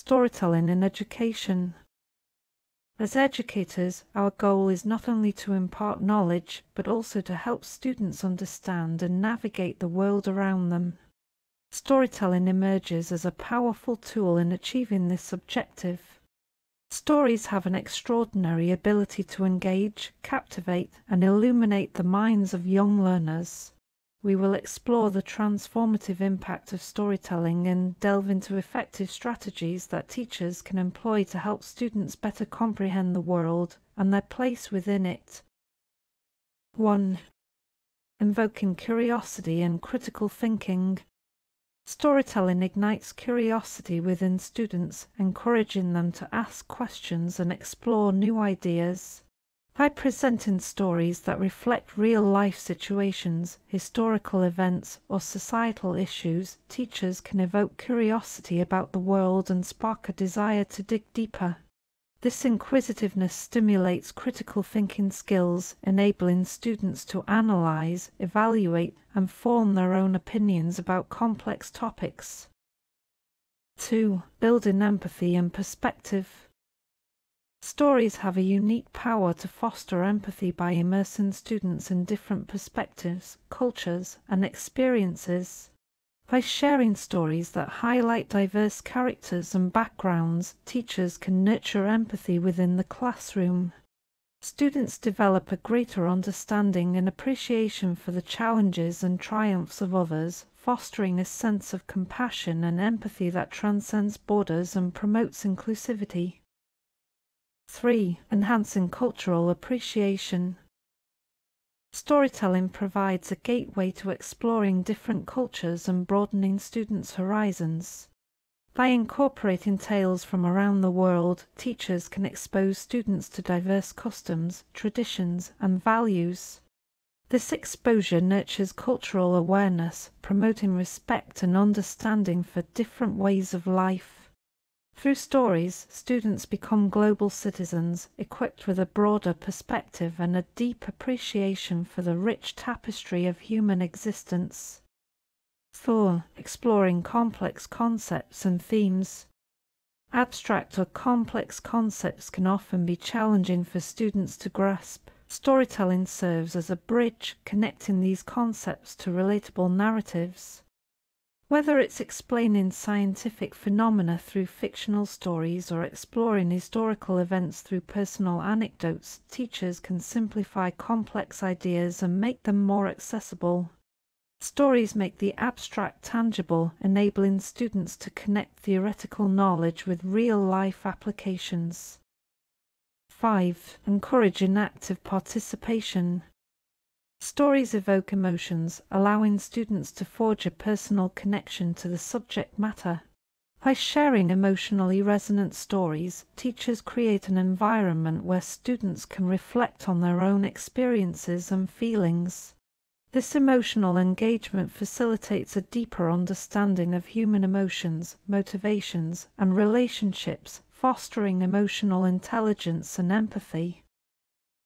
storytelling in education. As educators, our goal is not only to impart knowledge, but also to help students understand and navigate the world around them. Storytelling emerges as a powerful tool in achieving this objective. Stories have an extraordinary ability to engage, captivate, and illuminate the minds of young learners. We will explore the transformative impact of storytelling and delve into effective strategies that teachers can employ to help students better comprehend the world and their place within it. 1. Invoking curiosity and critical thinking. Storytelling ignites curiosity within students, encouraging them to ask questions and explore new ideas. By presenting stories that reflect real-life situations, historical events, or societal issues, teachers can evoke curiosity about the world and spark a desire to dig deeper. This inquisitiveness stimulates critical thinking skills, enabling students to analyze, evaluate, and form their own opinions about complex topics. 2. Building empathy and perspective. Stories have a unique power to foster empathy by immersing students in different perspectives, cultures, and experiences. By sharing stories that highlight diverse characters and backgrounds, teachers can nurture empathy within the classroom. Students develop a greater understanding and appreciation for the challenges and triumphs of others, fostering a sense of compassion and empathy that transcends borders and promotes inclusivity. 3. Enhancing cultural appreciation. Storytelling provides a gateway to exploring different cultures and broadening students' horizons. By incorporating tales from around the world, teachers can expose students to diverse customs, traditions, and values. This exposure nurtures cultural awareness, promoting respect and understanding for different ways of life. Through stories, students become global citizens, equipped with a broader perspective and a deep appreciation for the rich tapestry of human existence. 4. Exploring complex concepts and themes. Abstract or complex concepts can often be challenging for students to grasp. Storytelling serves as a bridge connecting these concepts to relatable narratives. Whether it's explaining scientific phenomena through fictional stories or exploring historical events through personal anecdotes, teachers can simplify complex ideas and make them more accessible. Stories make the abstract tangible, enabling students to connect theoretical knowledge with real-life applications. 5. Encouraging active participation. Stories evoke emotions, allowing students to forge a personal connection to the subject matter. By sharing emotionally resonant stories, teachers create an environment where students can reflect on their own experiences and feelings. This emotional engagement facilitates a deeper understanding of human emotions, motivations, and relationships, fostering emotional intelligence and empathy.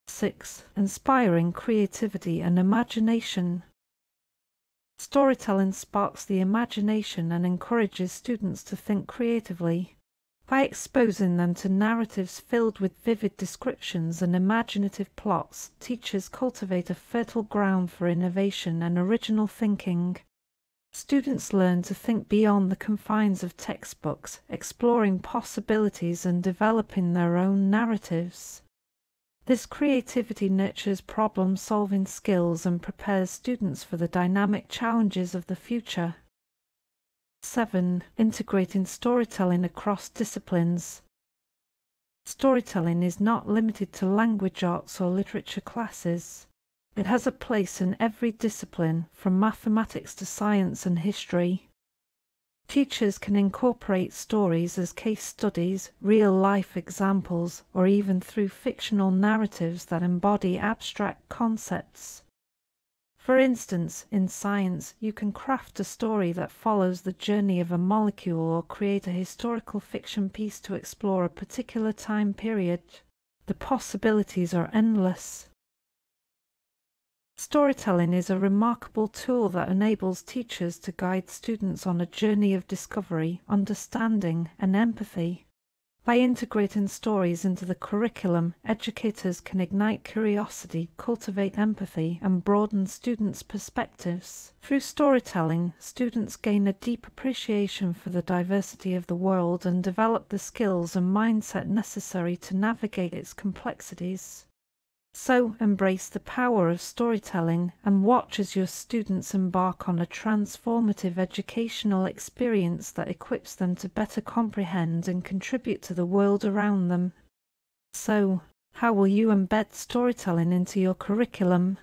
6. Inspiring creativity and imagination. Storytelling sparks the imagination and encourages students to think creatively. By exposing them to narratives filled with vivid descriptions and imaginative plots, teachers cultivate a fertile ground for innovation and original thinking. Students learn to think beyond the confines of textbooks, exploring possibilities and developing their own narratives. This creativity nurtures problem-solving skills and prepares students for the dynamic challenges of the future. 7. Integrating storytelling across disciplines. Storytelling is not limited to language arts or literature classes. It has a place in every discipline, from mathematics to science and history. Teachers can incorporate stories as case studies, real-life examples, or even through fictional narratives that embody abstract concepts. For instance, in science, you can craft a story that follows the journey of a molecule or create a historical fiction piece to explore a particular time period. The possibilities are endless. Storytelling is a remarkable tool that enables teachers to guide students on a journey of discovery, understanding, and empathy. By integrating stories into the curriculum, educators can ignite curiosity, cultivate empathy, and broaden students' perspectives. Through storytelling, students gain a deep appreciation for the diversity of the world and develop the skills and mindset necessary to navigate its complexities. So, embrace the power of storytelling and watch as your students embark on a transformative educational experience that equips them to better comprehend and contribute to the world around them. So, how will you embed storytelling into your curriculum?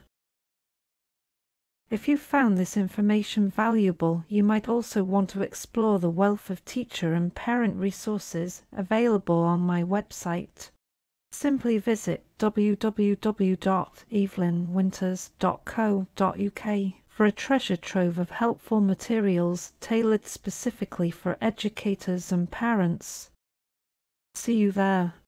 If you found this information valuable, you might also want to explore the wealth of teacher and parent resources available on my website. Simply visit www.evelynwinters.co.uk for a treasure trove of helpful materials tailored specifically for educators and parents. See you there.